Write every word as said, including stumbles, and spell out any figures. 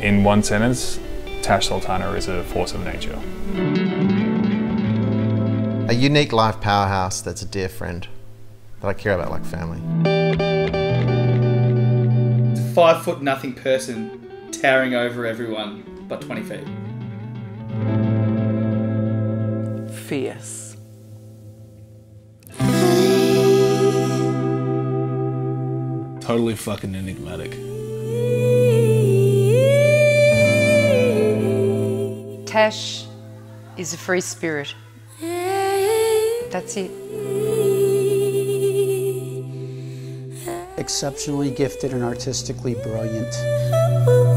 In one sentence, Tash Sultana is a force of nature. A unique life powerhouse that's a dear friend that I care about like family. It's a five foot nothing person towering over everyone but twenty feet. Fierce. Totally fucking enigmatic. Tash is a free spirit. That's it. Exceptionally gifted and artistically brilliant.